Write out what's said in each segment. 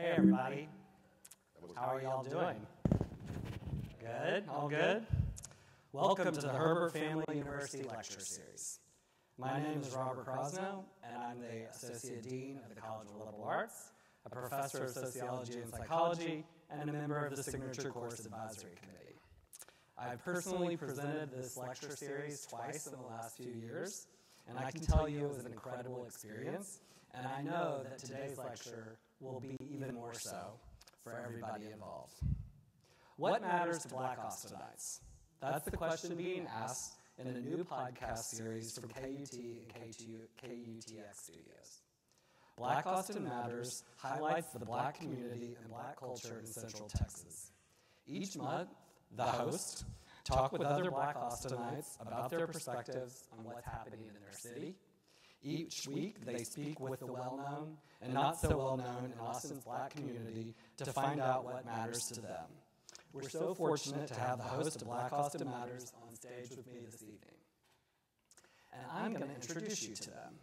Hey, everybody. How are y'all doing? Good? All good? Welcome to the Herbert Family University Lecture Series. My name is Robert Crosnow, and I'm the Associate Dean of the College of Liberal Arts, a professor of sociology and psychology, and a member of the Signature Course Advisory Committee. I've personally presented this lecture series twice in the last few years, and I can tell you it was an incredible experience, and I know that today's lecture will be even more so for everybody involved. What matters to Black Austinites? That's the question being asked in a new podcast series from KUT and KUTX studios. Black Austin Matters highlights the Black community and Black culture in Central Texas. Each month, the host talks with other Black Austinites about their perspectives on what's happening in their city. Each week, they speak with the well-known and not so well-known in Austin's Black community to find out what matters to them. We're so fortunate to have the host of Black Austin Matters on stage with me this evening. And I'm going to introduce you to them.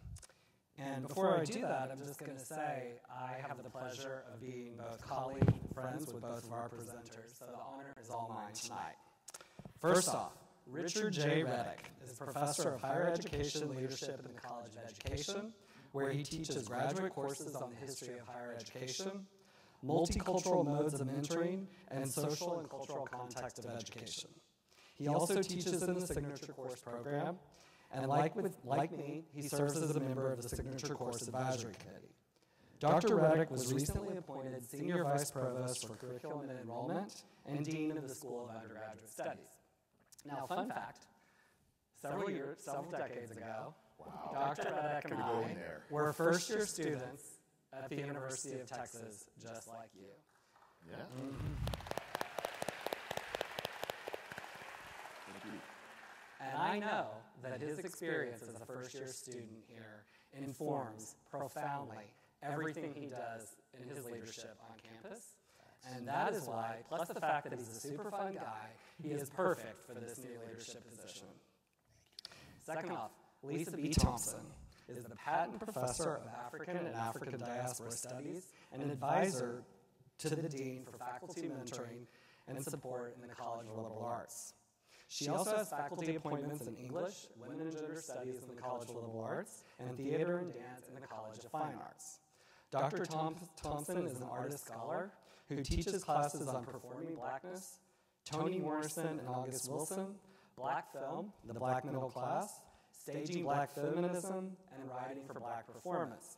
And before I do that, I'm just going to say I have the pleasure of being both colleague and friends with both of our presenters, so the honor is all mine tonight. First off, Richard J. Reddick is Professor of Higher Education Leadership in the College of Education, where he teaches graduate courses on the history of higher education, multicultural modes of mentoring, and social and cultural context of education. He also teaches in the Signature Course program, and like me, he serves as a member of the Signature Course Advisory Committee. Dr. Reddick was recently appointed Senior Vice Provost for Curriculum and Enrollment and Dean of the School of Undergraduate Studies. Now, fun fact, several decades ago, wow. Dr. Reddick and I were first-year students at the University of Texas, just like you. Yeah. Thank you. And I know that his experience as a first-year student here informs profoundly everything he does in his leadership on campus. And that is why, plus the fact that he's a super fun guy, he is perfect for this new leadership position. Second off, Lisa B. Thompson is the Patent Professor of African and African Diaspora Studies and an advisor to the Dean for faculty mentoring and support in the College of Liberal Arts. She also has faculty appointments in English, Women and Gender Studies in the College of Liberal Arts, and Theater and Dance in the College of Fine Arts. Dr. Thompson is an artist scholar who teaches classes on performing blackness, Toni Morrison and August Wilson, black film, the black middle class, staging black feminism, and writing for black performance.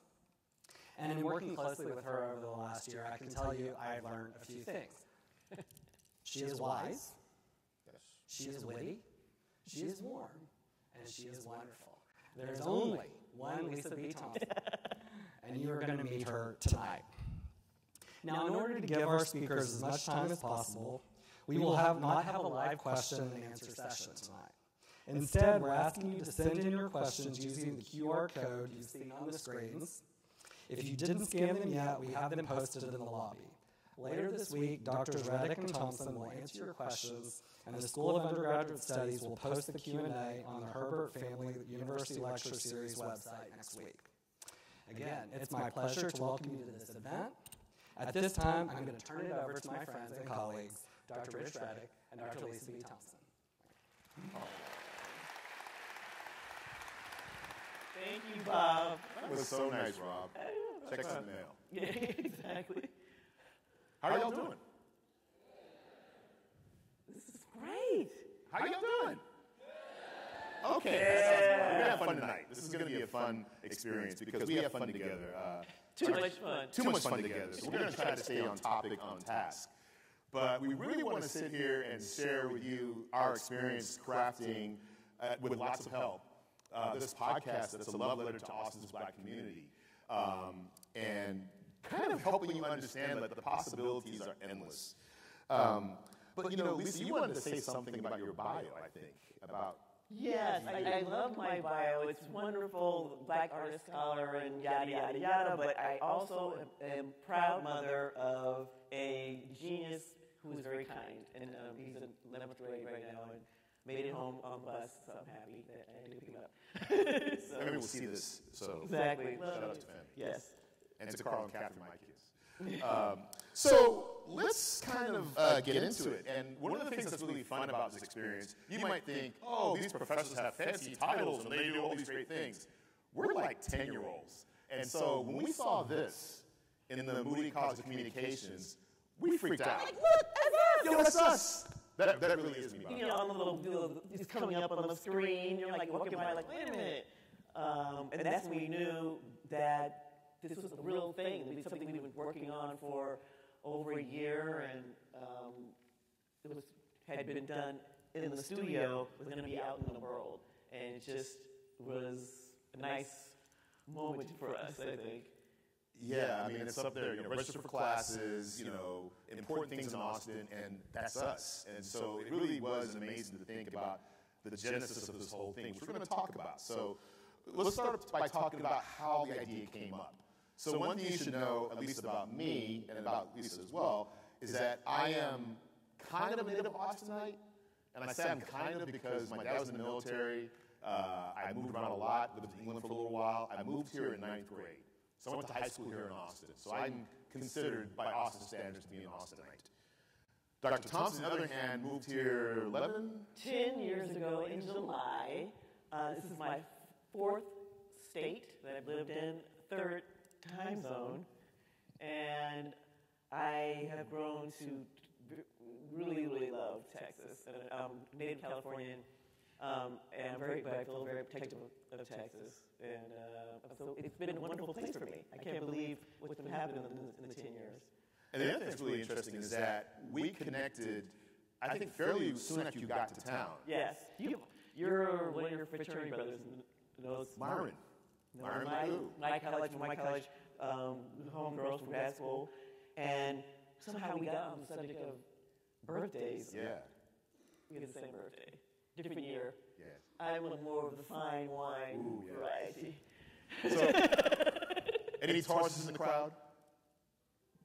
And in working closely with her over the last year, I can tell you I've learned a few things. She is wise. She is witty, she is warm, and she is wonderful. There's only one Lisa B. Thompson, and you are going to meet her tonight. Now, in order to give our speakers as much time as possible, we will not have a live question and answer session tonight. Instead, we're asking you to send in your questions using the QR code you've seen on the screens. If you didn't scan them yet, we have them posted in the lobby. Later this week, Drs. Reddick and Thompson will answer your questions, and the School of Undergraduate Studies will post the Q&A on the Herbert Family University Lecture Series website next week. Again, it's my pleasure to welcome you to this event. At this time, I'm going to turn it over to my friends and colleagues, Dr. Rich Reddick and Dr. Lisa B. Thompson. Thank you, Bob. That was so nice, Rob. Check the mail. Yeah, exactly. How y'all doing? This is great. How y'all doing? Yeah. Okay. Yeah. We're going to have fun tonight. This is going to be a fun experience because we have fun together. Too much fun together. So we're going to try to stay on topic, on task. But we really want to sit here and share with you our experience crafting, with lots of help, this podcast that's a love letter to Austin's Black community. And kind of helping you understand that the possibilities are endless. But, you know, Lisa, you wanted to say something about your bio, I think, about... Yes, I love my bio. It's wonderful, Black artist scholar and yada, yada, yada, but I also am proud mother of a genius who is very kind, and he's in 11th grade right now and made it home on the bus, so I'm happy that I had to pick him up. So, everyone will see this, so... Exactly. Shout out to family. Yes. And to Carl and Catherine, my kids. So let's kind of get into it. And one of the things that's really fun about this experience, you might think, oh, these professors have fancy titles and they do all these great things. We're like 10-year-olds. And so when we saw this in the Moody College of Communications, we freaked out. Like, look, that's us! Yo, that's us! That really is me. You know, all the little it's coming up on the screen. You're like walking by, like, wait a minute. And that's when we knew that this was the real thing. It was something we've been working on for over a year, and it was had been done in the studio. Was going to be out in the world, and it just was a nice moment for us, I think. Yeah, I mean, it's up there, you know, register for classes, you know, important things in Austin, and that's us. And so it really was amazing to think about the genesis of this whole thing, which we're going to talk about. So let's start by talking about how the idea came up. So one thing you should know, at least about me, and about Lisa as well, is that I am kind of a native Austinite, and I say I'm kind of because my dad was in the military, I moved around a lot, lived in England for a little while, I moved here in 9th grade. So I went to high school here in Austin, so I'm considered by Austin standards to be an Austinite. Dr. Thompson, on the other hand, moved here 10 years ago in July. This is my 4th state that I've lived in, 3rd time zone, and I have grown to really, really love Texas. And I'm native Californian. And I feel very protective of Texas, and so it's been a wonderful place for me. I can't believe what's been happening in the 10 years. And the other thing that's really interesting is that we connected, I think, fairly soon after you got to town. Yes. You're one of your fraternity brothers. Myron. My college, homegirls from grad school, and somehow we got on the subject of birthdays. Yeah. We had the same birthday. Different year. Yes. I want more of the fine wine variety. So, any Tauruses in the crowd?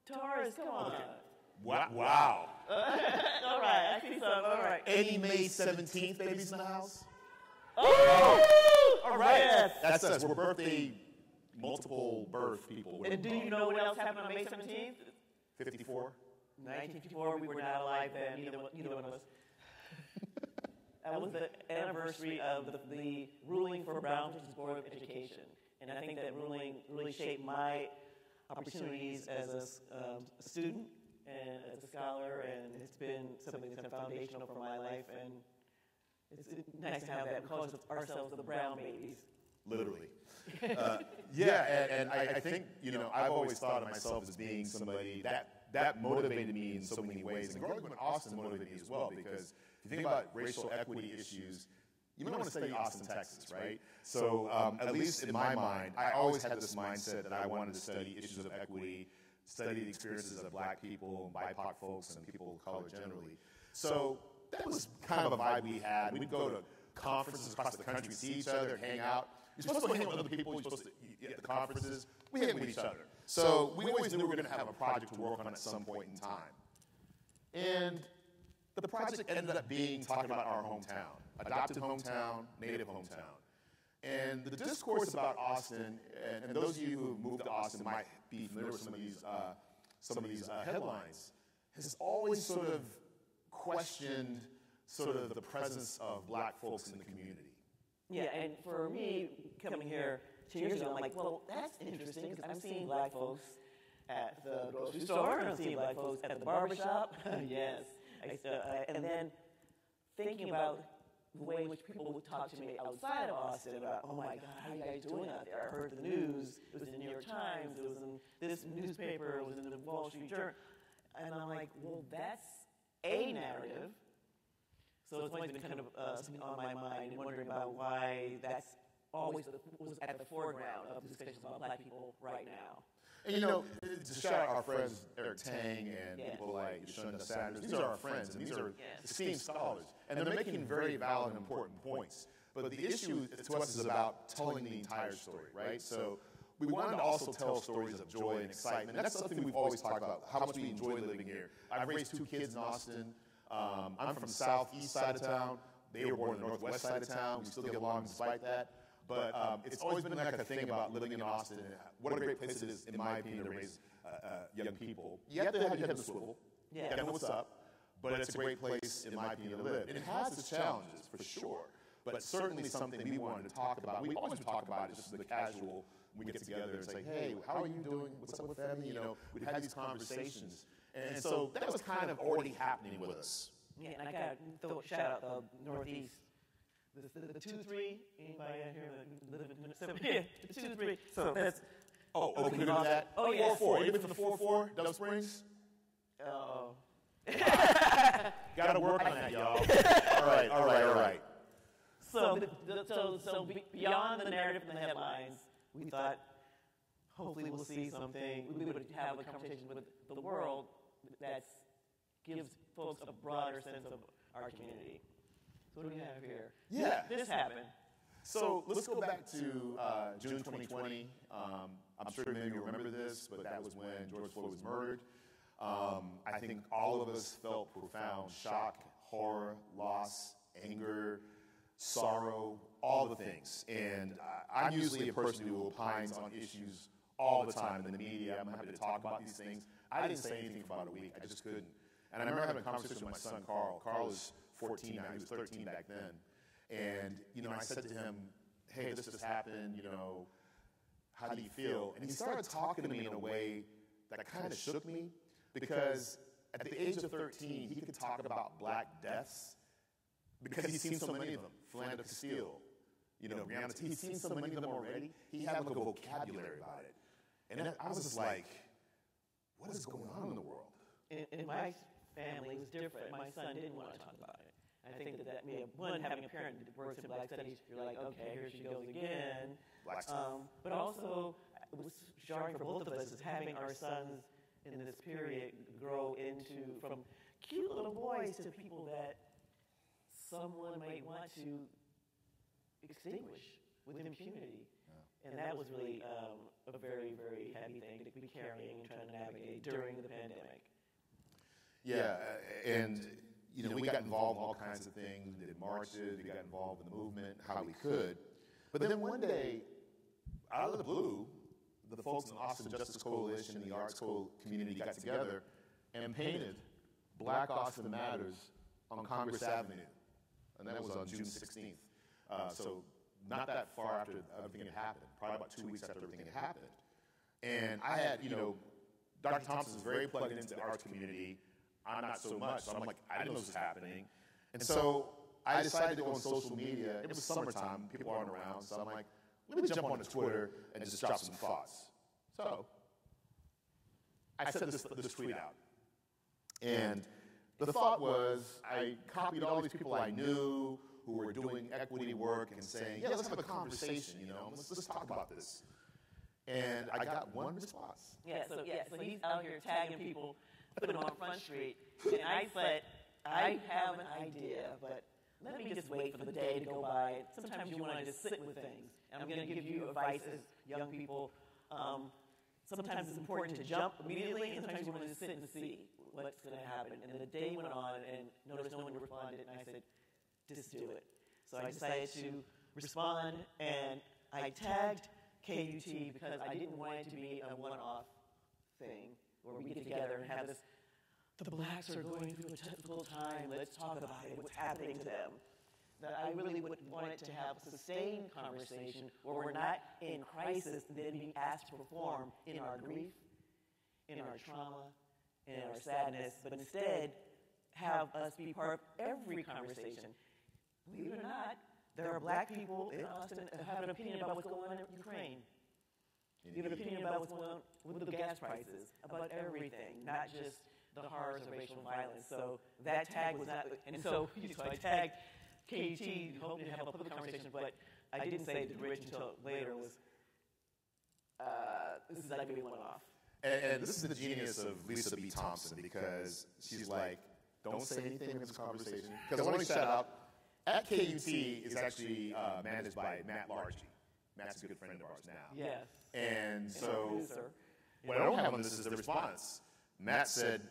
Taurus, come on. Okay. Wow. All right, I see some. All right. Any May 17th babies in the house? Oh! All right. Yes. That's us. We're birthday, multiple birth people. And do you know what else happened on May 17th? 54. 1954, we were not alive then, neither one of us. That was the anniversary of the ruling for Brown v. Board of Education. And I think that ruling really shaped my opportunities as a student and as a scholar, and it's been something that's been foundational for my life. And it's nice to have that. We call ourselves the Brown babies. Literally. And I think, you know, I've always thought of myself as being somebody that motivated me in so many ways. And growing up in Austin motivated me as well, because if you think about racial equity issues, you might want to study Austin, Texas, right? So at least in my mind, I always had this mindset that I wanted to study issues of equity, study the experiences of black people, and BIPOC folks, and people of color generally. So that was kind of a vibe we had. We'd go to conferences across the country, see each other, hang out. You're supposed to hang with other people. You're supposed to at the conferences. We hang with each other. So we always knew we were going to have a project to work on at some point in time. And the project ended up being talking about our hometown, adopted hometown, native hometown. And the discourse about Austin, and those of you who have moved to Austin might be familiar with some of these headlines, has always sort of questioned sort of the presence of black folks in the community. Yeah, and for me, coming here 2 years ago, I'm like, well, that's interesting, because I'm seeing black folks at the grocery store, I'm seeing black folks at the barbershop. Yes. And then thinking about the way in which people would talk to me outside of Austin about, oh my God, how are you guys doing out there? I heard the news. It was in the New York Times. It was in this newspaper. It was in the Wall Street Journal. And I'm like, well, that's a narrative. So it's always been kind of something on my mind, and wondering about why that's always was at the foreground of discussions about black people right now. And you know, to shout out our friends Eric Tang and people like Shonda Sanders, these are our friends, and these are esteemed scholars, and they're making very valid and important points. But the issue to us is about telling the entire story, right? So we wanted to also tell stories of joy and excitement. That's something we've always talked about, how much we enjoy living here. I've raised 2 kids in Austin. I'm from the southeast side of town. They were born on the northwest side of town. We still get along despite that. But it's always been like a thing about living in Austin, and what a great place it is, in my opinion, to raise young people. You have to have your head in the swivel. Yeah. You got to know what's up. But it's a great place, in my opinion, to live. And it has its challenges, for sure. But certainly something we wanted to talk about. We always talk about it, just the casual, when we get together and say, hey, how are you doing? What's up with family? You know, we'd have these conversations. And so that was kind of already happening with us. Yeah, and I got to shout out the Northeast. The 2-3, anybody out here living in the 2-3? So that's. Oh, can you do that? Oh, yeah. 4-4. You living in the 4-4, Dove Springs? Uh-oh. Gotta work on that, y'all. All right. So beyond the narrative and the headlines, we thought, hopefully we'll see something. We would have a conversation with the world that gives folks a broader sense of our community. So what do we have here? Yeah. This happened. So let's go back to June 2020. I'm sure many of you remember this, but that was when George Floyd was murdered. I think all of us felt profound shock, horror, loss, anger, sorrow, all the things. And I'm usually a person who opines on issues all the time in the media. I'm happy to talk about these things. I didn't say anything for about a week. I just couldn't. And I remember having a conversation with my son, Carl. Carl is 14 now. He was 13 back then. And, you know, I said to him, hey, this just happened, you know, how do you feel? And he started talking to me in a way that kind of shook me. Because at the age of 13, he could talk about black deaths because he's seen so many of them. Philando Castile, you know, Breonna, he's seen so many of them already. He had like a vocabulary about it. And I was just like, what is going on in the world? In my family, it was different. My son didn't want to talk about it. I think that made one, having a parent that works in black studies, you're like, okay, here she goes again. Black but also, it was jarring for both of us is having our sons in this period grow into from cute little boys to people that someone might want to extinguish with impunity. Yeah. And that was really a very, very heavy thing to be carrying and trying to navigate during the pandemic. Yeah, and you know, we got involved in all kinds of things. We did marches, we got involved in the movement, how we could. But then one day, out of the blue, the folks in the Austin Justice Coalition, the arts community got together and painted Black Austin Matters on Congress Avenue. And that was on June 16th. So not that far after everything had happened, probably about 2 weeks after everything had happened. And I had, you know, Dr. Thompson's very plugged into the arts community. I'm not so much. So I'm like, I didn't know this was happening. And so I decided to go on social media. It was summertime. People aren't around. So I'm like, let me jump onto Twitter and just drop some thoughts. So I sent this tweet out. And the thought was, I copied all these people I knew who were doing equity work and saying, yeah, let's have a conversation, you know, let's talk about this. And I got one response. Yeah, so he's out here tagging people, putting them on Front Street. And I said, I have an idea, but let me just wait for the day to go by. Sometimes you want to just sit with things. And I'm going to give you advice as young people. Sometimes it's important to jump immediately, and sometimes you want to just sit and see what's going to happen. And the day went on, and noticed no one responded, and I said, just do it. So I decided to respond, and I tagged KUT because I didn't want it to be a one-off thing where we get together and have this, the blacks are going through a difficult time, let's talk about it, what's happening to them. That I really would want it to have a sustained conversation where we're not in crisis and then being asked to perform in our grief, in our trauma, in our sadness, but instead have us be part of every conversation. Believe it or not, there are black people in Austin that have an opinion about what's going on in Ukraine. You have an opinion about what's going on with the gas prices, about everything, not just the horrors of racial violence. So that tag was not, and so I tagged KUT, hoping to have a public conversation, but I didn't say to Rich until later was, this is like a one-off. And this is the genius of Lisa B. Thompson, because she's like, don't say anything in this conversation. Because I want to shout out, at KUT is actually managed by Matt Largey. Matt's a good friend of ours now. Yes. And so, what I don't have on this is the response. Matt said,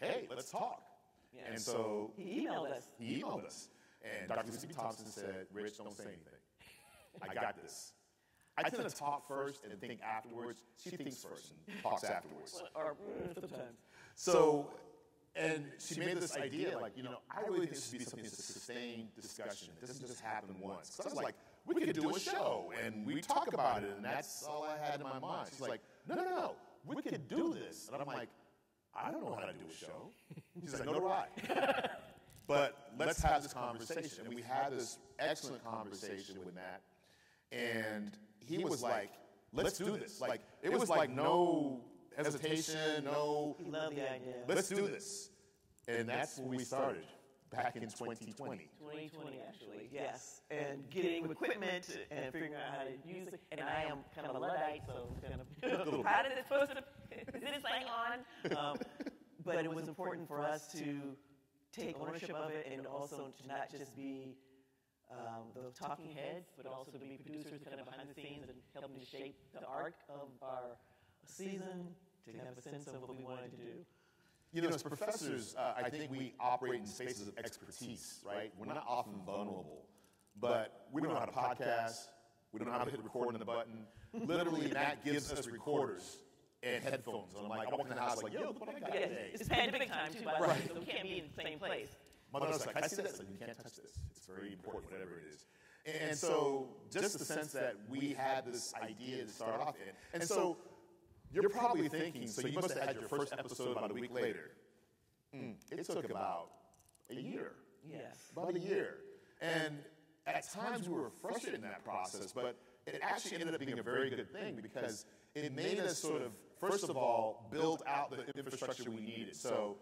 hey, let's talk. Yeah. And so he emailed us. And Dr. Lucy Thompson said, Rich, don't say anything. I I got this. I tend to talk first and think afterwards. She thinks first and talks afterwards. Or sometimes. So, and she made this idea, like, you know, I really think this should be something that's a sustained discussion. It doesn't just happen once. So I was like, we could do a show, and we talk about it, and that's all I had in my mind. She's like, no, no, no, we could do this. And I'm like, I don't know how to do a show. She's like, no, right. But let's have this conversation. And we had this excellent conversation with Matt. And he was like, let's do this. Like, it was like no hesitation, no, love the idea. Let's do this. And that's when we started, back in 2020. 2020, actually, yes. And getting equipment and figuring out how to use it. And I am kind of a Luddite, so I'm kind of, how did it supposed to, is this thing on? But it was important for us to take ownership of it, and also to not just be the talking heads, but also to be producers kind of behind the scenes and helping to shape the arc of our season, to have a sense of what we wanted to do. You know, as professors, I think we operate in spaces of expertise, right? We're not often vulnerable, but we don't know how to podcast. We don't know how to hit record on the button. Literally, Matt gives us recorders and headphones. And I'm like, I walk in the house like, yo, look what I got today. It's pandemic time, too, by the way, so we can't be in the same place. My mother's like, I see that, like, you can't touch this. It's very important, whatever it is. And so just the sense that we had this idea to start off in. And so you're probably thinking, so you must have had your first episode about a week later. It took about a year. Yes. About a year. And at times we were frustrated in that process, but it actually ended up being a very good thing, because it made us sort of, first of all, build out the infrastructure we needed. So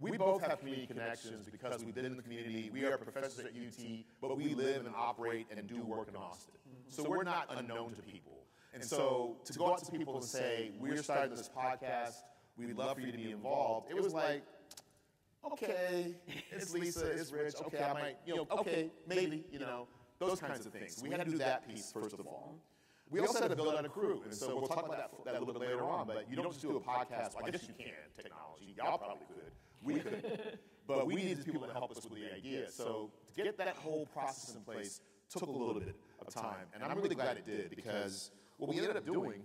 we both have community connections because we've been in the community. We are professors at UT, but we live and operate and do work in Austin. So we're not unknown to people. And so to go out to people and say, we're starting this podcast, we'd love for you to be involved, it was like, okay, it's Lisa, it's Rich, okay, I might, you know, okay, maybe, you know, those kinds of things. We had to do that piece, first of all. We also had to build out a crew, and so we'll talk about that a little bit later on, but you don't just do a podcast. Well, I guess you can, technology. Y'all probably could. We could. But we needed people to help us with the idea. So to get that whole process in place took a little bit of time, and I'm really glad it did, because what we ended up doing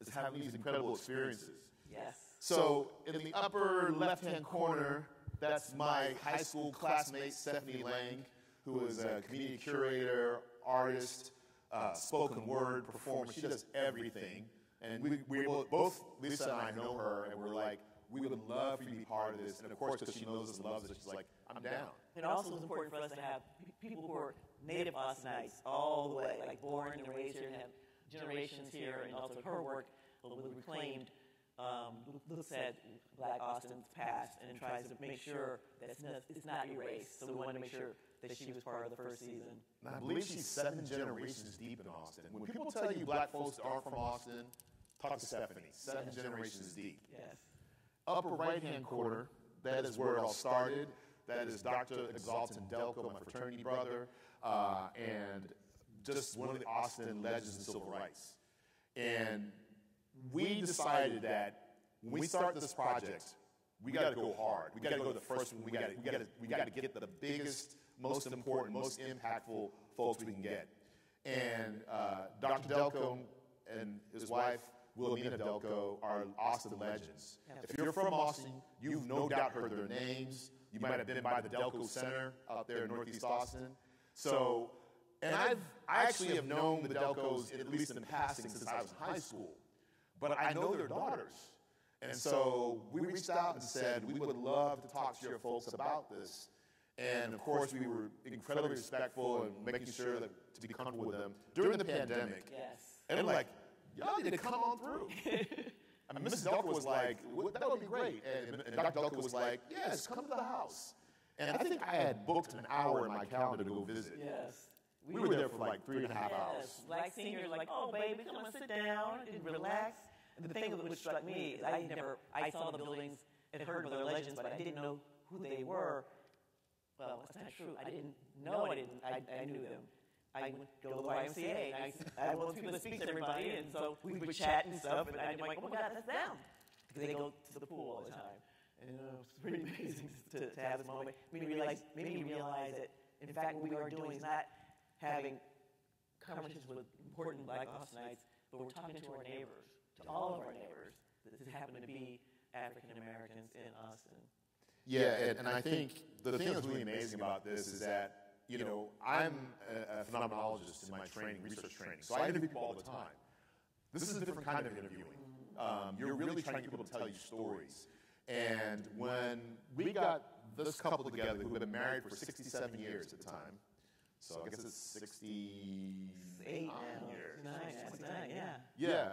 is having these incredible experiences. Yes. So in the upper left-hand corner, that's my high school classmate, Stephanie Lang, who is a community curator, artist, spoken word performer. She does everything. And we both Lisa and I know her, and we're like, we would love for you to be part of this. And of course, because she knows us and loves us, she's like, I'm down. It also was important for us to have people who are native Austinites all the way, like born and raised here, and have generations here. And also her work with Reclaimed looks at Black Austin's past and tries to make sure that it's not erased. So we want to make sure that she was part of the first season. And I believe she's 7 generations deep in Austin. When people tell you Black folks are from Austin, talk to Stephanie. 7 generations deep. Yes. Upper right-hand corner, that is where it all started. That is Dr. Exaltin Delco, my fraternity brother, and just one of the Austin legends in civil rights. And we decided that when we start this project, we got to go hard. We got to go to the first one. We got to get the biggest, most important, most impactful folks we can get. And Dr. Delco and his wife, Wilhelmina Delco, are Austin legends. If you're from Austin, you've no doubt heard their names. You might have been by the Delco Center out there in Northeast Austin. So, and I actually have known the Delcos, at least in passing, since I was in high school. But I know their daughters. And so we reached out and said, we would love to talk to your folks about this. And of course, we were incredibly respectful and making sure that to be comfortable with them during the pandemic. Yes. And I'm like, y'all need to come on through. I mean, Mrs. Delco was like, that would be great. And Dr. Delco was like, yes, come to the house. And I think I had booked an hour in my calendar to go visit. Yes. We were there for like 3.5 hours. Black seniors like, oh, baby, come on, sit down and relax. And the thing which struck me is I saw the buildings and heard of their legends, but I didn't know who they were. Well, that's not true. I knew them. I would go to the YMCA, and I was people to speak to everybody, and so we would chat and stuff, and I'd be like, oh my God, that's them. Because they go to the pool all the time. And it was pretty amazing to have this moment. Made me realize that, in fact, what we are doing is not having conversations with important Black Austinites, but we're talking to our neighbors, to all of our neighbors that happen to be African Americans in Austin. Yeah, and I think the thing that's really amazing about this is that, you know, I'm a phenomenologist in my training, research training, so I interview people all the time. This is a different kind of interviewing. You're really trying to get people to tell you stories. And when we got this couple together who had been married for 67 years at the time, so I guess it's 68 years. Nine, yeah. Yeah.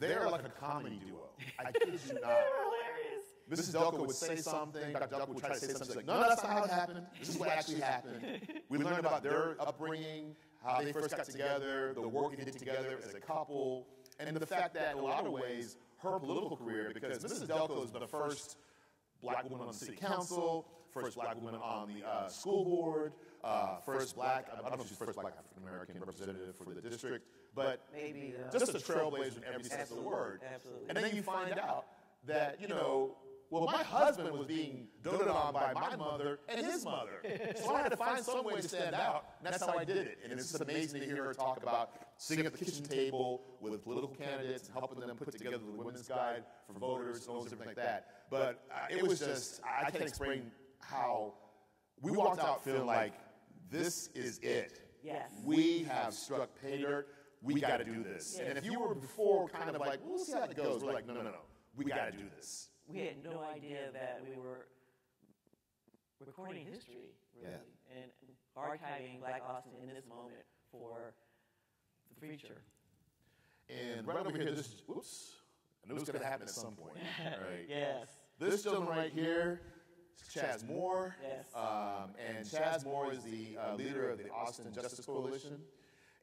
They're like a comedy duo. I kid you not. They're hilarious. Mrs. Delco would say something. Dr. Delco would try to say something. She's like, no, that's not how it happened. This is what actually happened. We learned about their upbringing, how they first got together, the work they did together as a couple, and the fact that in a lot of ways, her political career, because Mrs. Delco is the first Black woman on the city council, first Black woman on the school board, first Black, I don't know if she's first Black African-American representative for the district, but maybe just a trailblazer in every sense of the word. Absolutely. And then you find out that, you know, well, my husband was being doted on by my mother and his mother. So I had to find some way to stand out, and that's how I did it. And it's just amazing to hear her talk about sitting at the kitchen table with political candidates and helping them put together the Women's Guide for voters and all everything like that. But it was just, I can't explain how we walked out feeling like, this is it. Yes. We have struck pay dirt. We got to do this. Yes. And if you were before kind of like, well, we'll see how it goes, we're like, no. We got to do this. We had no idea that we were recording history, really, and archiving Black Austin in this moment for the future. And right over here, this, whoops, I knew it was going to happen at some point. Right? Yes. This gentleman right here is Chaz Moore. Yes. And Chaz Moore is the leader of the Austin Justice Coalition.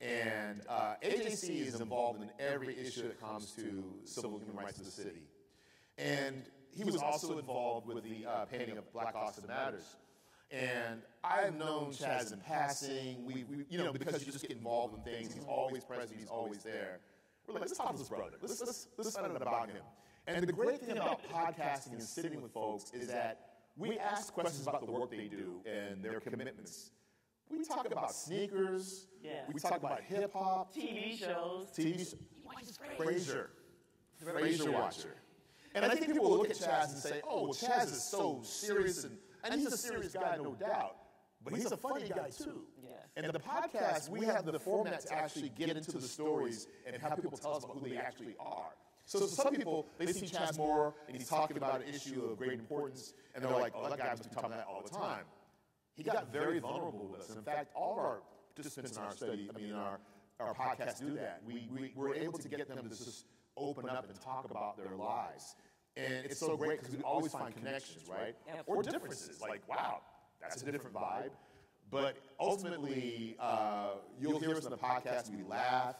And AJC is involved in every issue that comes to civil human rights of the city. And he was also involved with the painting of Black Austin Matters. And I've known Chaz in passing. We you know, because you just get involved in things, he's always present, he's always there. We're like, let's talk to this brother. Let's find out about him. And the great thing about podcasting and sitting with folks is that we ask questions about the work they do and their commitments. We talk about sneakers. Yeah. We talk about hip-hop. TV shows. He watches Frasier. Frasier watcher. And I think people will look at Chaz and say, oh, well, Chaz is so serious, and he's a serious guy, no doubt, but he's a funny guy, too. Yes. And the podcast, we have the format to actually get into the stories and have people tell us about who they actually are. So some people, they see Chaz Moore, and he's talking about an issue of great importance, and they're like, oh, that guy must be talking about that all the time. He got very vulnerable with us. In fact, all of our participants in our study, I mean, our podcast do that. We were able to get them to just open up and talk about their lives. And it's so great because we always find connections, right? Or differences, like, wow, that's a different vibe. But ultimately, you'll hear us on the podcast, we laugh,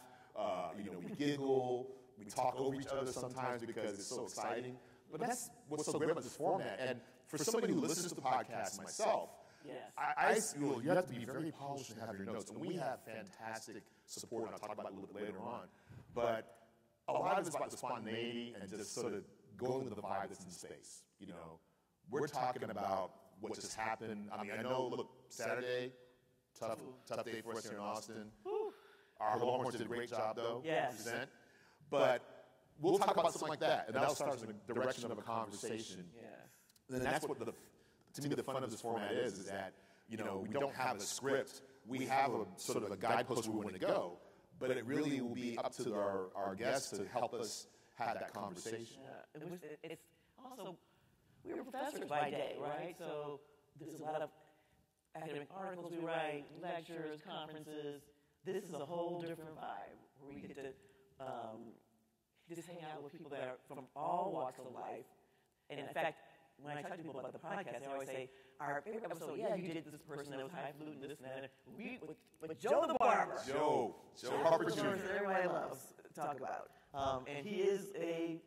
you know, we giggle, we talk over each other sometimes because it's so exciting. But that's what's so great about this format. And for somebody who listens to podcasts myself, yes. You have to be very polished and have your notes. And we have fantastic support, and I'll talk about it a little bit later on. But a lot of it's about the spontaneity and just sort of going with the vibe that's in space. You know, we're talking about what just happened. I mean, I know, look, Saturday, tough day for us here in Austin. Ooh. Our Longhorns did a great job, though. Yes. But we'll talk about something like that, and that'll start in the direction of a conversation. Yes. And that's what, to me, the fun of this format is that, you know, we don't have a script. We have a sort of a guidepost where we want to go. But it really will be up to our guests to help us have that conversation. Yeah. It's also, we were professors by day, right? So there's a lot of academic articles we write, lectures, conferences. This is a whole different vibe where we get to just hang out with people that are from all walks of life. And in fact, when I talk to people about the podcast, they always say, our favorite episode, yeah, you did this person that was highfalutin, this and that. But Joe the Barber. Joe Harper Jr. Everybody loves to talk about. And he is a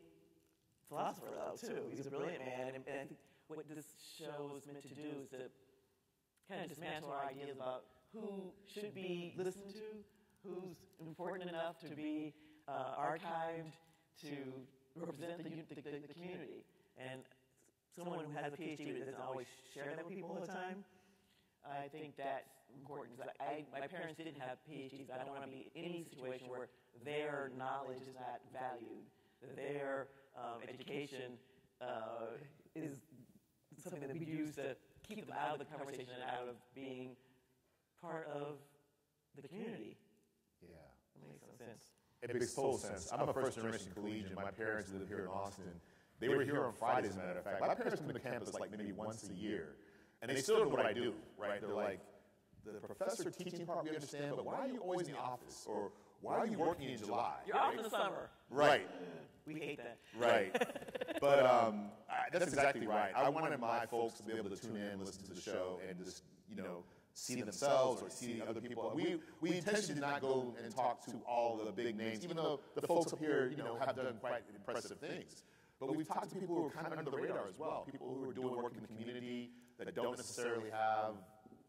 philosopher, though, too. He's a brilliant man. And what this show is meant to do is to kind of dismantle our ideas about who should be listened to, who's important enough to be archived, to represent the community. And someone who has a PhD but doesn't always share that with people all the time, I think that's important, because my parents didn't have PhDs, but I don't want to be in any situation where their knowledge is not valued, their education is something that we use to keep them out of the conversation and out of being part of the community. Yeah. That makes some sense. It makes total sense. I'm a first-generation collegian. My parents live here in Austin. They were here on Fridays, as a matter of fact. My parents come to campus like maybe once a year, and they still do what I do, right? They're like, the professor teaching part we understand, but why are you always in the office? Or why are you working in July? You're off in the summer. Right. We hate that. Right. But that's exactly right. I wanted my folks to be able to tune in, listen to the show, and just, you know, see themselves or see other people. We intentionally did not go and talk to all the big names, even though the folks up here, you know, have done quite impressive things. But we've talked to people who are kind of under the radar as well, people who are doing work in the community that don't necessarily have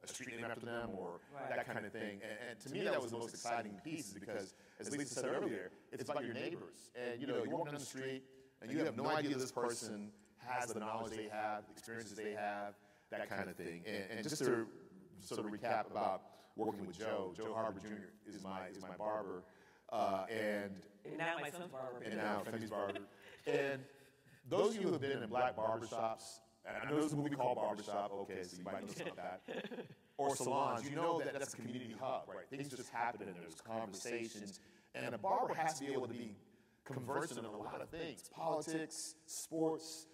a street name after them or that kind of thing. And to me, that was the most exciting piece, because, as Lisa said earlier, it's about your neighbors. And, you know, you walk down the street and you have no idea this person has the knowledge they have, the experiences they have, that kind of thing. And just to sort of recap about working with Joe Harper Jr. is my barber. And now my son's barber. And now Femi's barber. And those of you who have been in black barbershops, and I know this is what we call barbershop, okay, so you might know something about that, or salons, you know that that's a community hub, right? Things just happen and there's conversations, and a barber has to be able to be conversant in a lot of things, politics, sports,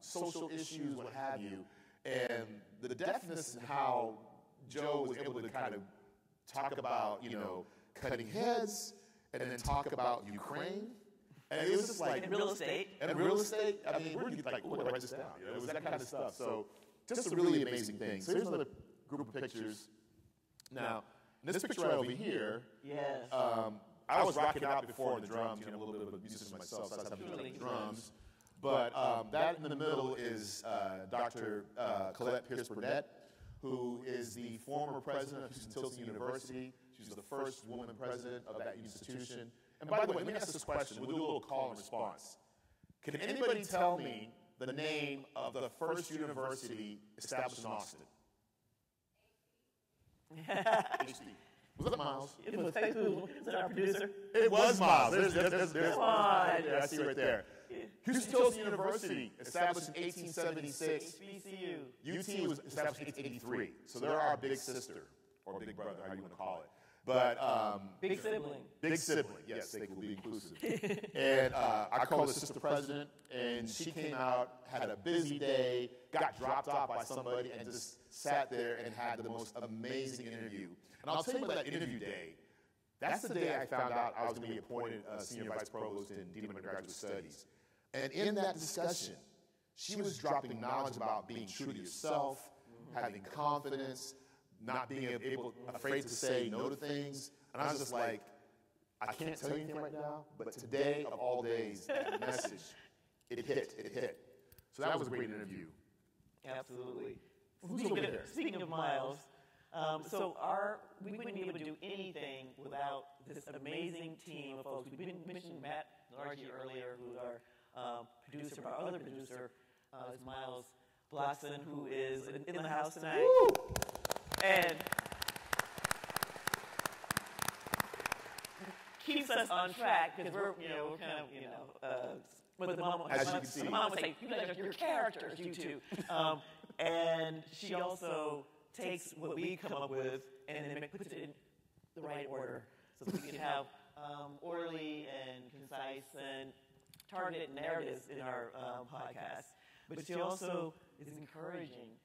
social issues, what have you, and the deftness in how Joe was able to kind of talk about, you know, cutting heads, and then talk about Ukraine. And it was just like, and real estate. I mean, where do you like, oh, write this down? You know, it was that kind of stuff. So just a really amazing thing. So here's another group of pictures. Now, this picture right over here, yes. I was rocking out before on the drums. You know, a little bit of a musician myself, so I was having to play the drums. But that in the middle is Dr. Colette Pierce Burnett, who is the former president of Huston-Tillotson University. She was the first woman president of that institution. And by the way, let me ask this question. We'll do a little call and response. Can anybody tell me the name of the first university established in Austin? Was it Miles? It was Facebook. Is that our producer? It was Miles. There's Miles. Yeah, I see right there. Huston-Tillotson University, established in 1876. HBCU. UT was established in 1883. So they're our big sister, or big brother, how you want to call it. But big sibling. Big sibling, yes, they will be inclusive. And I called the sister president, and she came out, had a busy day, got dropped off by somebody, and just sat there and had the most amazing interview. And I'll tell you about that interview day. That's the day I found out I was going to be appointed senior vice provost in Dean of Undergraduate Studies. And in that discussion, she was dropping knowledge about being true to yourself, having confidence, not being afraid to say no to things. And I was just like, I can't tell you anything right now, but today of all days, that message, it hit. So that was a great interview. Absolutely. Speaking of Miles, so we wouldn't be able to do anything without this amazing team of folks. We mentioned Matt Largey earlier, who's our producer, but our other producer is Miles Blossom, who is in the house tonight. Woo! And keeps us on track, because we're kind of, with the mom, as you can see. The mom would say, you guys are your characters, you two. And she also takes what we come up with and then puts it in the right order, so that we can have orderly and concise and targeted narratives in our podcast. But she also is encouraging.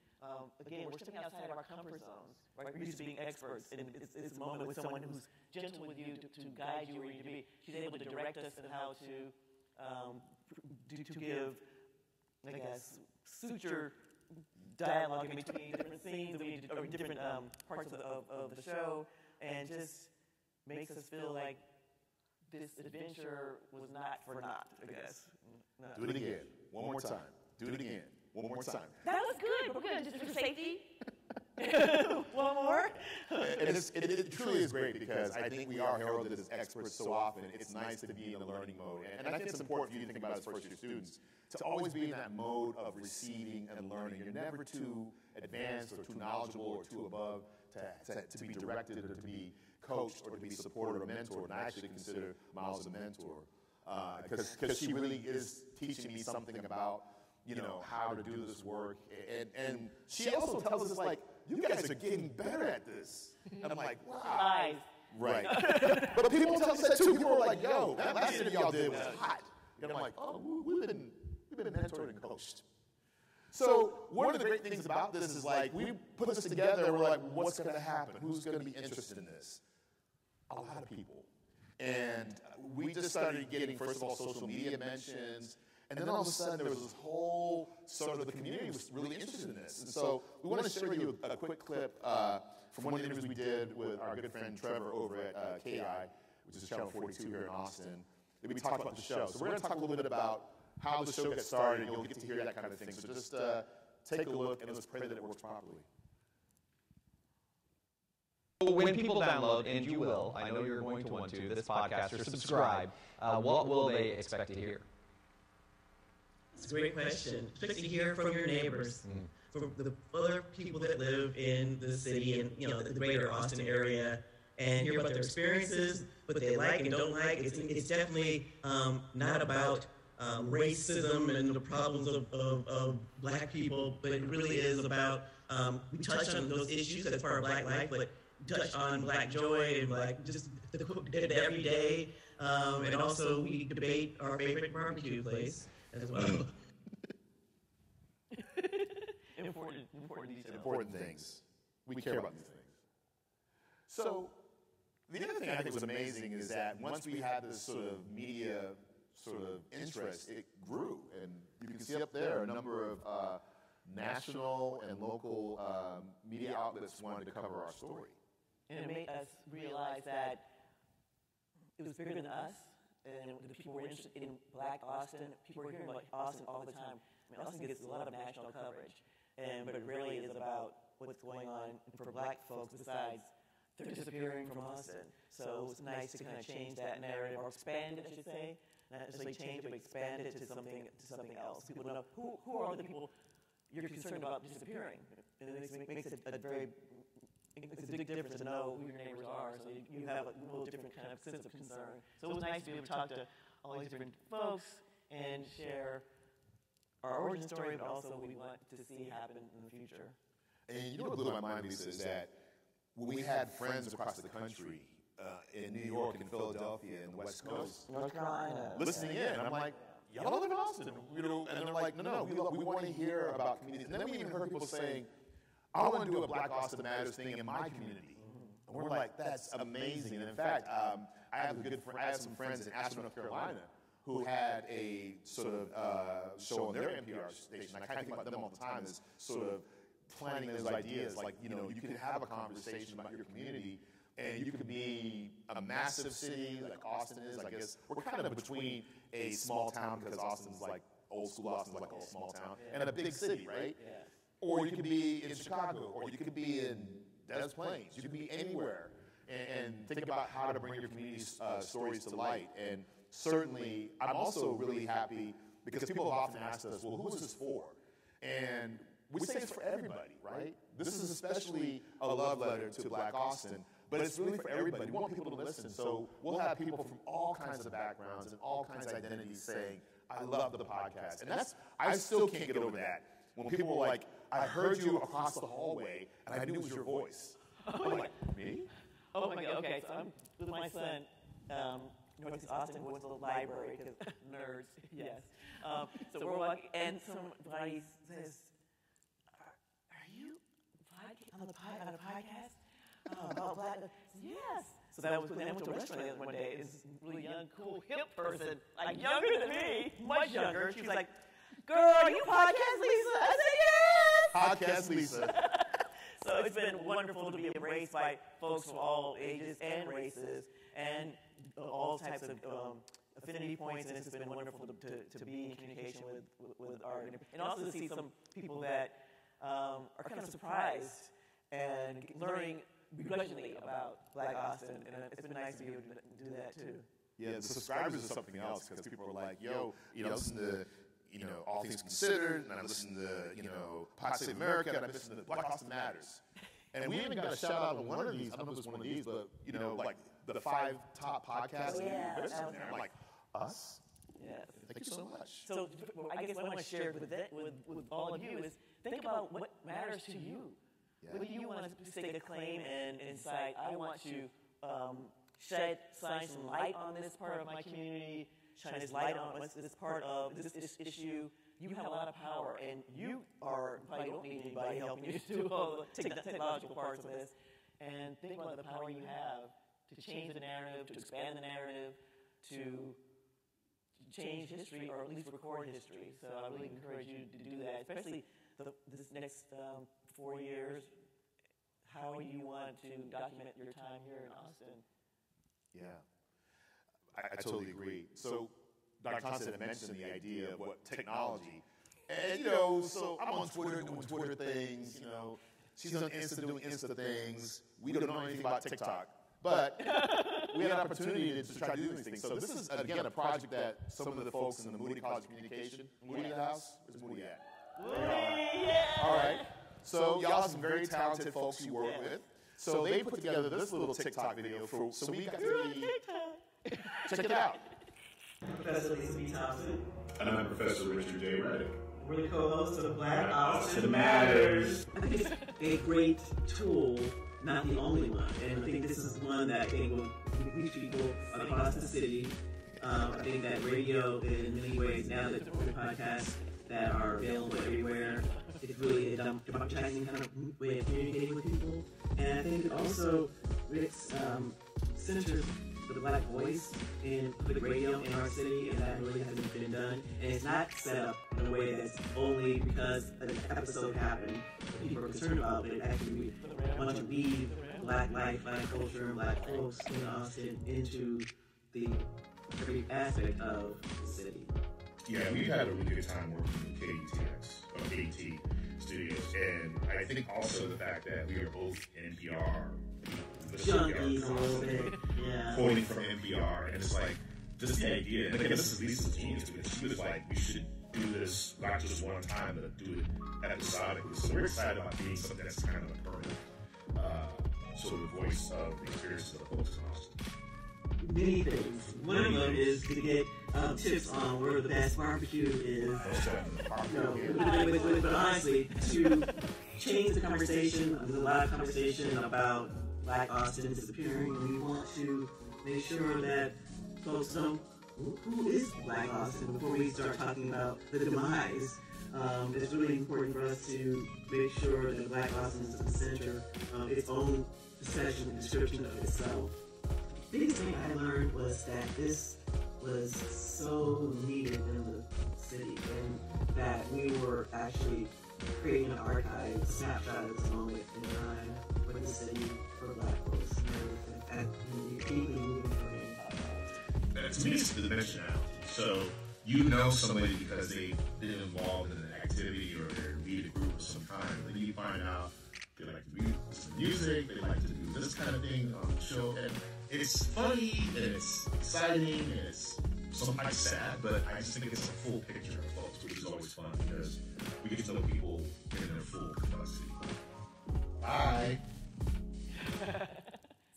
Again, we're stepping outside of our comfort zones, right? We're used to being experts, and it's a moment with someone who's gentle with you to guide you where you need to be. She's able to direct us in how to give, I guess, suture dialogue in between different scenes or different parts of the show, and just makes us feel like this adventure was not for naught, I guess. No. Do it again. One more time. Do it again. One more time. That was good. We're good. Just for safety. One more. It truly is great, because I think we are heralded as experts so often. It's nice to be in the learning mode. And I think it's important for you to think about as first-year students to always be in that mode of receiving and learning. You're never too advanced or too knowledgeable or too above to be directed or to be coached or to be supported or mentored. And I actually consider Miles a mentor because she really is teaching me something about, you know, how to do this work. And she also tells us, like, you guys are getting better at this. And I'm like, wow. Right. But people tell us that too. People are like, yo, that last interview y'all did was hot. And I'm like, oh, we've been mentored and coached. So one of the great things about this is, like, we put this together, we're like, what's going to happen? Who's going to be interested in this? A lot of people. And we just started getting, first of all, social media mentions. And then all of a sudden, there was this whole sort of the community was really interested in this. And so we want to show you a quick clip from one of the interviews we did with our good friend Trevor over at KI, which is Channel 42 here in Austin. We talked about the show. So we're going to talk a little bit about how the show got started, and you'll get to hear that kind of thing. So just take a look, and let's pray that it works properly. When people download, and you will, I know you're going to want to, this podcast or subscribe, what will they expect to hear? It's a great question. Expect to hear from your neighbors, from the other people that live in the city and, you know, the greater Austin area, and hear about their experiences, what they like and don't like. It's definitely not about racism and the problems of black people, but it really is about, we touched on those issues as part of black life, but touched on black joy and black, just the everyday, and also we debate our favorite barbecue place as well. Important things. We care about these things. So the other thing I think was amazing is that once we had this sort of media sort of interest, it grew. And you can see up there a number of national and local media outlets wanted to cover our story. And it made us realize that it was bigger than us. And the people were interested in Black Austin. People were hearing about Austin all the time. I mean, Austin gets a lot of national coverage, but it really is about what's going on for Black folks besides they're disappearing from Austin. So it was nice to kind of change that narrative, or expand it, I should say. Not necessarily change it, but expand it to something else. People know who are the people you're concerned about disappearing. And it makes it it's a big difference to know who your neighbors are, so you have a little different kind of sense of concern. So it was nice to be able to talk to all these different folks and share our origin story, but also what we want to see happen in the future. And you know what blew my mind, Lisa, is that when we had friends across the country, in New York and Philadelphia and the West Coast, North Carolina, listening in, I'm like, y'all live in Austin, you know? And they're like, no, we want to hear about communities. And then we even heard people saying, I want to do a Black Austin Matters thing in my community. And we're like, that's amazing. And in fact, I have some friends in Asheville, North Carolina, who had a sort of show on their NPR station. I kind of think about them all the time as sort of planning those ideas. Like, you know, you can have a conversation about your community, and you could be a massive city like Austin is. I guess we're kind of between a small town, because Austin's like old school, Austin's like a small town, and a big city, right? Yeah. Or you could be in Chicago, or you could be in Des Plaines. You could be anywhere, and think about how to bring your community's stories to light. And certainly, I'm also really happy because people have often asked us, well, who is this for? And we say it's for everybody, right? This is especially a love letter to Black Austin, but it's really for everybody. We want people to listen, so we'll have people from all kinds of backgrounds and all kinds of identities saying, I love the podcast. And I still can't get over that. When people were like, I heard you across the hallway, and I knew it was your voice. I'm like, me? Oh my God, okay, so I'm with my son, Northeast Austin, went to the library, because nerds, yes. So we're walking, and somebody says, are you on a podcast? About Black? Yes. So that was when I went to a restaurant one day, this really young, cool, hip person, like younger than me, much younger, she was like, girl, are you Podcast Lisa? I said, yes! Podcast Lisa. So it's been wonderful to be embraced by folks from all ages and races and all types of affinity points, and it's been wonderful to be in communication with art. And also to see some people that are kind of surprised and learning begrudgingly about Black Austin, and it's been nice to be able to do that too. Yeah, the subscribers are something else, because people are like, yo, you know, listen to All Things Considered, and I listened to, Pod Save America, and I listened to Black Austin Matters. And we even got a shout out on one of these. I don't know if it was one of these, but you know, like the 5 top podcasts. Yeah, like us. Yes. Thank you so much. So I guess what I want to share with all of you is think about what matters to you. Yeah. What do you want to stake a claim and say, I want to shine some light on this part of my community, shine this light on this part of this issue. You have a lot of power, and you probably don't need anybody helping you do all the technological parts of this. And think about the power you have to change the narrative, to expand the narrative, to change history, or at least record history. So I really encourage you to do that, especially this next 4 years, how you want to document your time here in Austin. Yeah, I totally agree. So Dr. Thompson had mentioned the idea of what technology, and you know, so I'm on Twitter doing Twitter things, you know, she's on Insta doing Insta things. We don't know anything about TikTok, but we had an opportunity to try to do these things. So this is, again, a project that some of the folks in the Moody College of Communication, Moody House, where's Moody at? Moody, yeah. All right. So y'all have some very talented folks you work with. So they put together this little TikTok video for, so we got to be, check it out. I'm Professor Lisa B. Thompson. And I'm Professor Richard J. Reddick. We're the co-hosts of Black Austin Matters. I think it's a great tool, not the only one. And I think this is one that I think will reach people across the city. I think that radio, in many ways, now that the podcasts that are available everywhere, it's really a democratizing kind of way of communicating with people. And I think it also centers the black voice in public radio in our city, and that really hasn't been done. And it's not set up in a way that's only because an episode happened that people are concerned about, but it actually wants to weave black life, black culture, and black folks in Austin into the every aspect of the city. Yeah, we've had a really good time working with KUTX, or KT Studios, and I think also the fact that we are both NPR, junkies a little bit, quoting from NPR, and it's like, just the idea, and I guess this is Lisa's genius, because she was like, we should do this not just one time, but do it episodically, so we're excited about being something that's kind of a permanent sort of voice of the experiences of the folks in Austin. Many things. One of them is to get tips on where the best barbecue is. But honestly, to change the conversation, there's a lot of conversation about Black Austin disappearing, and we want to make sure that folks know who is Black Austin before we start talking about the demise. It's really important for us to make sure that Black Austin is at the center of its own perception and description of itself. The biggest thing I learned was that this was so needed in the city, and that we were actually creating an archive, a snapshot of this moment in time with the city for Black folks, and deeply moving forward. To me, it's the dimensionality. So you know somebody because they've been involved in an activity or they lead a group of some kind, then you find out they like to do some music, they like to do this kind of thing on the show, and it's funny, and it's exciting, and it's sometimes sad, but I just think it's a full picture of folks, which is always fun, because we get to know people in their full complexity. Bye!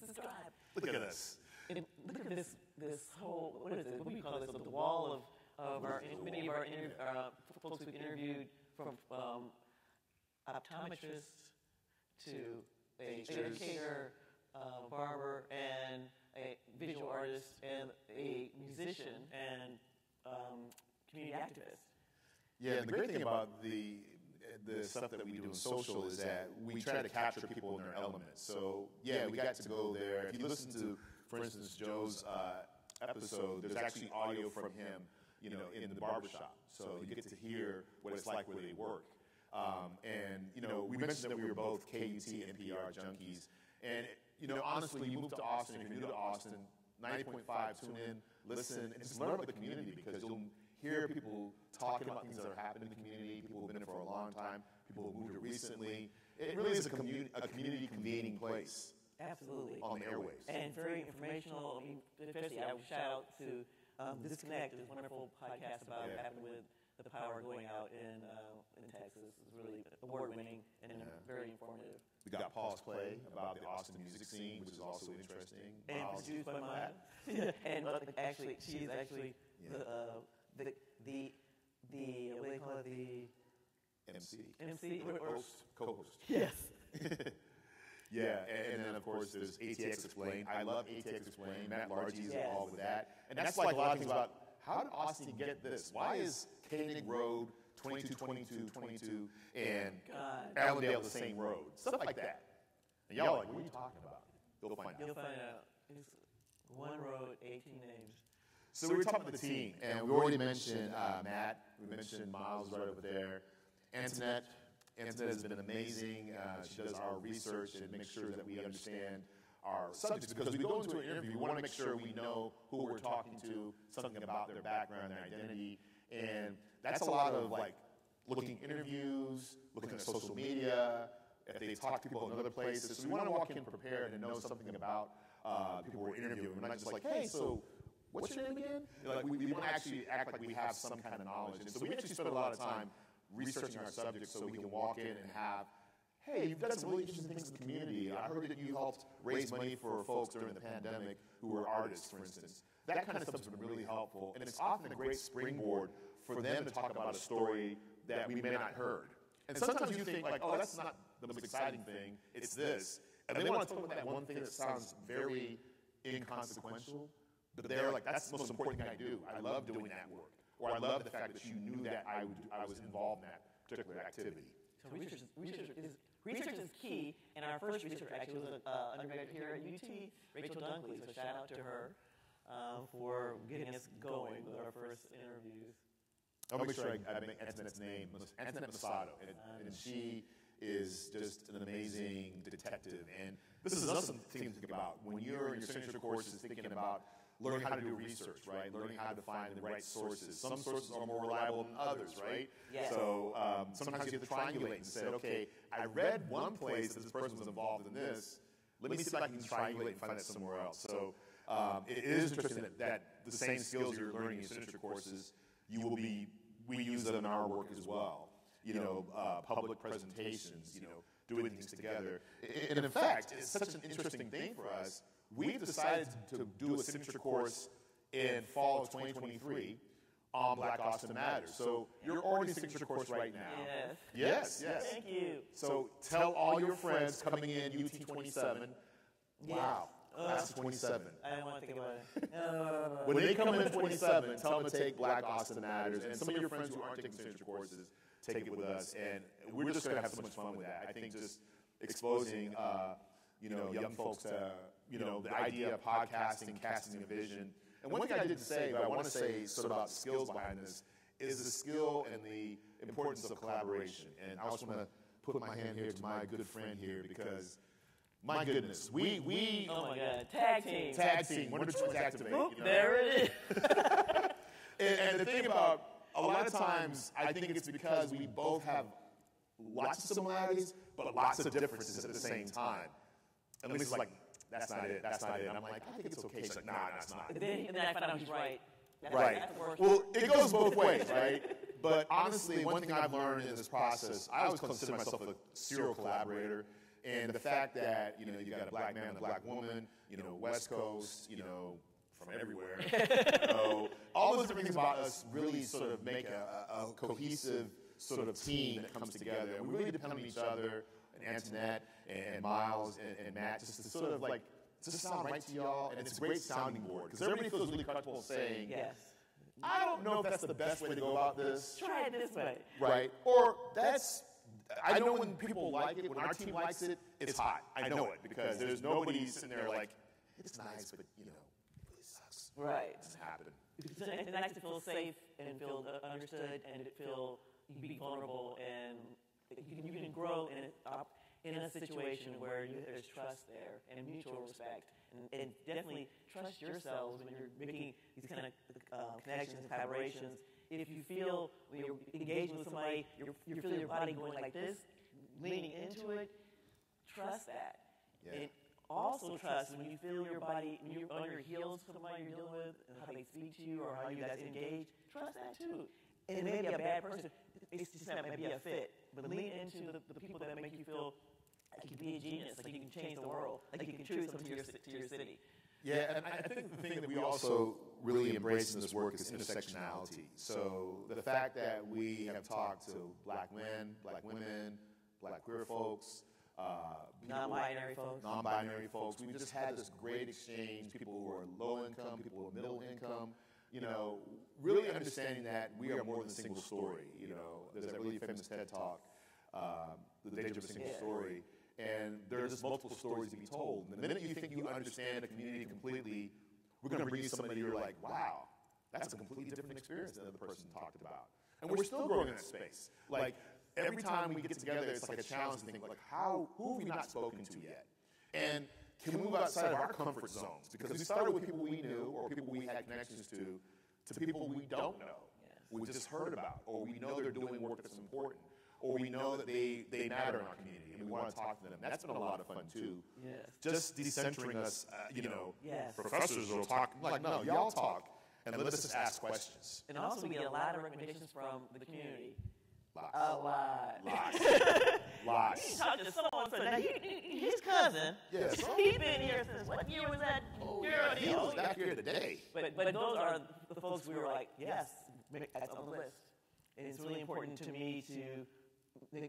Subscribe! Look at us. Look at this whole, what is it, what do we call this, the wall of our, many of our folks we've interviewed, from optometrists to a educator, barber, and a visual artist, and a musician, and community activist. Yeah, and the great thing about the stuff that we do in social is that we try to capture people in their element. So, yeah, we got to go there. If you listen to, for instance, Joe's episode, there's actually audio from him, you know, in the barbershop. So you get to hear what it's like where they work. And, you know, we mentioned that we were both KUT and NPR junkies. And, you know, honestly, you move to Austin, if you're new to Austin, 90.5, tune in, listen, and just learn about the community, because you'll hear people talking about things that are happening in the community, people who've been there for a long time, people who moved here recently. It really is a community convening place. Absolutely. On the airwaves. And very informational, I mean, especially I would shout out to Disconnect, this wonderful podcast about what happened with The Power going out in Texas. It was really award-winning and very informative. We got Paul's play about the Austin music scene, which is also interesting. And produced by Maya. And actually, she's actually the what do they call it? The MC? Co-host. Yes. Yeah, and then, of course, there's ATX Explained. I love ATX Explained. Matt Largey is involved with that. And that's like a lot of things about how did Austin get this? Why is Koenig Road 222222 and Allendale the same road? Stuff like that. And y'all are like, what are you talking about? Go find out. You'll find out. It's one road, 18 names. So we were talking about the team, and we already mentioned Matt. We mentioned Miles right over there. Antoinette. Antoinette has been amazing. She does our research and makes sure that we understand our subjects, because we go into an interview, we want to make sure we know who we're talking to, something about their background, their identity, and that's a lot of like looking interviews, looking at social media, if they talk to people in other places. So we want to walk in prepared and know something about people we're interviewing. We're not just like, hey, so what's your name again? Like, we want to actually act like we have some kind of knowledge. And so we actually spend a lot of time researching our subjects so we can walk in and have, hey, you've done some really interesting things in the community. I heard that you helped raise money for folks during the pandemic who were artists, for instance. That kind of stuff has been really helpful, and it's often a great springboard for them to talk about a story that we may not heard. And sometimes you think, like, oh, that's not the most exciting thing. It's this. And they want to talk about that one thing that sounds very inconsequential, but they're like, that's the most important thing I do. I love doing that work. Or I love the fact that you knew that I was involved in that particular activity. So research is key, and our first researcher actually was an undergraduate here at UT, Rachel Dunkley, so shout out to her for getting us going with our first interviews. I'll make sure I make Antoinette's name, Antoinette Mazzotta, and she is just an amazing detective, and this is another thing to think about. When you're in your signature courses thinking about learning how to do research, right? Learning how to find the right sources. Some sources are more reliable than others, right? Yeah. So sometimes you have to triangulate and say, okay, I read one place that this person was involved in this. Let me see if I can triangulate and find it somewhere else. So it is interesting that the same skills you're learning in your signature courses, we use it in our work as well. You know, public presentations, you know, doing things together. And in fact, it's such an interesting thing for us. We've decided to do a signature course in fall of 2023 on Black Austin Matters. So you're already in a signature course right now. Yes. Yes. Thank you. So tell all your friends coming in UT27. Yes. Wow. Class of 27. I don't want to think about it. No. When they come in 27, tell them to take Black Austin Matters. And some of your friends who aren't taking signature courses, take it with us. And we're just going to have so much fun with that. I think just exposing young folks to, the idea of podcasting, casting a vision. And one thing I didn't say, but I want to say sort of about skills behind this, is the skill and the importance of collaboration. And I also want to put my hand here to my good friend here because, my goodness, we oh my God, tag team, Wonder Twins activate. There it is. and the thing about, a lot of times, I think it's because we both have lots of similarities, but lots of differences at the same time. And Lisa's like, that's not it. And I'm like, I think it's okay. She's like, nah, that's not it. And then I found out he's right. Right. Well, it goes both ways, right? But honestly, one thing I've learned in this process, I always consider myself a serial collaborator. And the fact that, you got a black man and a black woman, West Coast, from everywhere. All those different things about us really sort of make a cohesive sort of team that comes together. And we really depend on each other. And Antoinette and Miles and Matt, just to sort of like, just sound right to y'all, and it's a great sounding board, because everybody feels really comfortable saying, yes, I don't know if that's the best way to go about this. Try it this way. Right, or I know when people like it, when our team likes it, it's hot. I know it, because there's nobody sitting there like, it's nice, but it really sucks. Right. It doesn't happen. It's nice to feel safe and feel understood and feel you can be vulnerable and you can grow in a situation where there's trust there and mutual respect, and definitely trust yourselves when you're making these kind of connections and collaborations. If you feel when you're engaging with somebody, you feel your body going like this, leaning into it, trust that. Yeah. And also trust when you feel your body, when you're on your heels with somebody you're dealing with, and how they speak to you or how you guys engage, trust that too. it may be a bad person, it's just not maybe a fit, but lean into the people that make you feel like you can be a genius, like you can change the world, like you can contribute something to your city. Yeah, and I think the thing that we also really embrace in this work is intersectionality. So the fact that we have talked to black men, black women, black queer folks, non-binary folks. We just had this great exchange, people who are low income, people who are middle income, you know, really understanding that we are more than a single story. You know, there's that really famous TED Talk, The Danger of a Single Story, and there's just multiple stories to be told. And the minute you think you understand the community completely, we're going to bring you somebody you're like, wow, that's a completely different experience than the other person talked about. And we're still growing in that space. Like, every time we get together, it's like a challenge to think, like, who have we not spoken to yet? And can we move outside of our comfort zones? Because we started with people we knew or people we had connections to people we don't know, we just heard about, or we know they're doing work that's important, or we know that they matter in our community, and we want to talk to them. That's been a lot of fun, too. Yes. Just decentering us, professors will talk. Like, no, y'all talk, and let's just ask questions. And also, we get a lot of recommendations from the community. Lots. A lot. Lots. Lots. You talk to someone, so now his cousin. Yes. He's been here since what year was that? Oh, yeah. He was back here today. But those are the folks we were like, yes, that's on the list. And it's really important to me to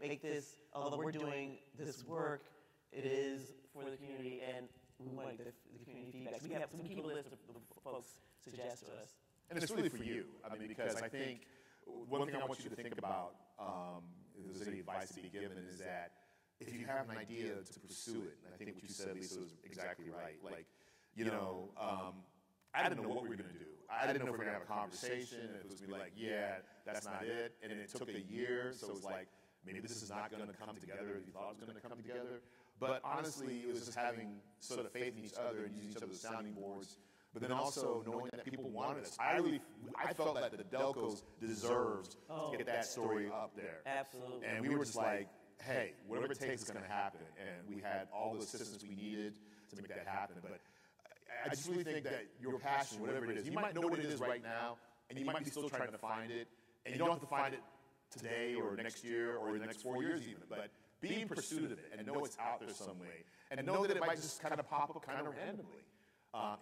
make this, although we're doing this work, it is for the community, and we want the community feedback. So we have some key list of the folks suggest to us. And it's really for you. I mean, because I think one thing I want you to think about, if there's any advice to be given, is that if you have an idea, to pursue it. And I think what you said, Lisa, was exactly right. Like, you know, I didn't know what we were going to do. I didn't know if we were going to have a conversation. If it was going to be like, yeah, that's not it. And it took a year, so it was like, maybe this is not going to come together as you thought it was going to come together. But honestly, it was just having sort of faith in each other and using each other's sounding boards. But then also knowing that people wanted us. I felt like the Delcos deserved to get that story up there. Absolutely. And we were just like, hey, whatever it takes is going to happen. And we had all the assistance we needed to make that happen. But I just really think that your passion, whatever it is, you might know what it is right now, and you might be still trying to find it. And you don't have to find it today or next year or the next 4 years even. But be in pursuit of it and know it's out there some way. And know that it might just kind of pop up kind of randomly.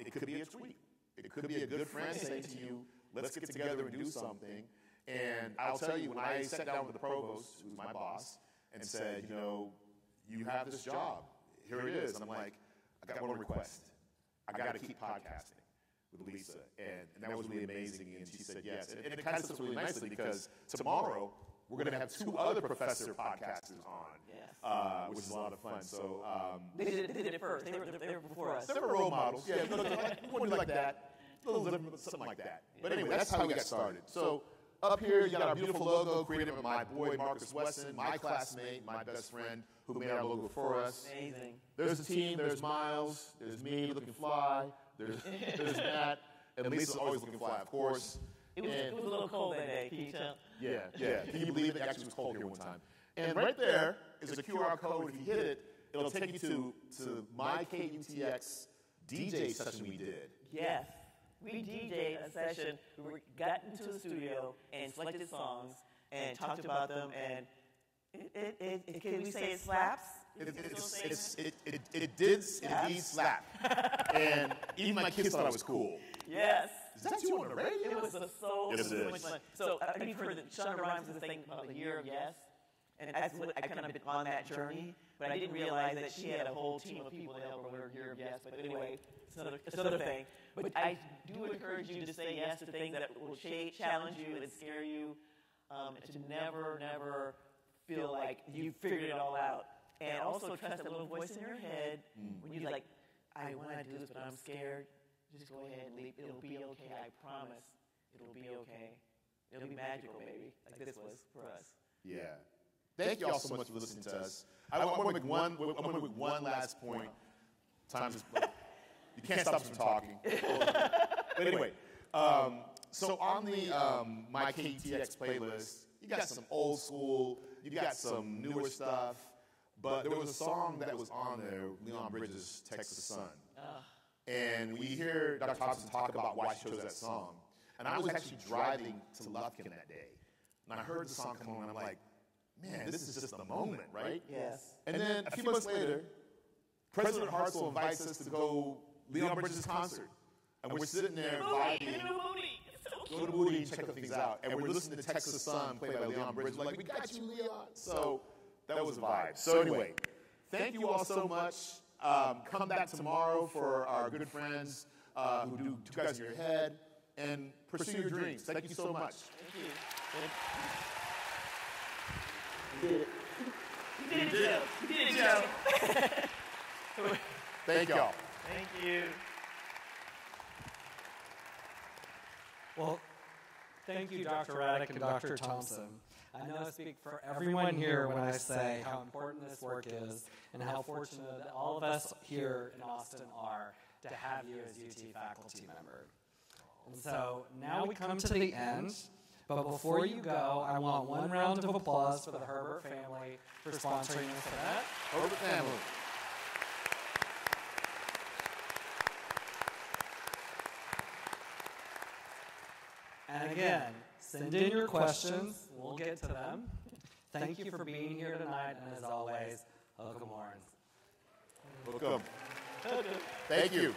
It could be a tweet. It could be a good friend saying to you, let's get together and do something. And I'll tell you, when I sat down with the provost, who's my boss, and said, you know, you have this job. Here it is. I'm like, I got one request. I got to keep podcasting with Lisa. And that was really amazing. And she said yes. And it kind of sits really nicely because tomorrow we're going to have two other professor podcasters on, which is a lot of fun. So they did it first. They were before us. They were role models. Yeah, we want to do like that, a little different, something like that. Yeah. But anyway, that's how we got started. So up here, you got our beautiful logo created by my boy Marcus Wesson, my classmate, my best friend, who made our logo for us. Amazing. There's the team. There's Miles. There's me looking fly. There's Matt. And Lisa's always looking fly, of course. It was a little cold that day, can you tell? Yeah. Can you believe it? Actually, it was cold here one time. And right there is a QR code. If you hit it, it'll take you to my KUTX DJ session we did. Yes. We DJed a session. We got into the studio and selected songs and talked about them. And can we say it slaps? It did slap. And even my kids thought I was cool. Yes. Is that you on the radio? It was so much fun. So I think you've heard that Shonda Rhimes is a thing about the year of yes. And that's what I kind of been on that journey. But I didn't realize that she had a whole team of people to help her with her year of yes. But anyway, it's another thing. But I do encourage you to say yes to things that will challenge you and scare you. And to never feel like you figured it all out. And also trust that little voice in your head when you're like, I want to do this, but I'm scared. Just go ahead and leap. It'll be okay. I promise. It'll be okay. It'll be magical, baby, like this was for us. Yeah. Thank you all so much for listening to us. I want to make one last point. Time is like, you can't stop us from talking. But anyway, so on the My KUTX playlist, you got some old school, you got some newer stuff, but there was a song that was on there, Leon Bridges' Texas Sun. And we hear Dr. Thompson talk about why she chose that song. And I was actually driving to Lufkin that day. And I heard the song come on, and I'm like, man, this is just the moment, right? Yes. And then a few months later, President Hartzell invites us to go Leon Bridges' concert. And we're sitting there go to Moody and check things out. And we're listening to Texas Sun played by Leon Bridges. We're like, we got you, Leon. So that was a vibe. So anyway, thank you all so much. Come back tomorrow for our good friends who do Two Guys in Your Head. And pursue your dreams. Thank you so much. Thank you. Thank you. You did it, Joe. You did it, Joe. Thank y'all. Thank you. Well, thank you, Dr. Reddick and Dr. Thompson. I know I speak for everyone here when I say how important this work is and how fortunate that all of us here in Austin are to have you as UT faculty member. And so now we come to the end, but before you go, I want one round of applause for the Herbert family for sponsoring this event. Herbert family. And again, send in your questions. We'll get to them. Thank you for being here tonight, and as always, Hook'em Horns. Hook'em. Thank you.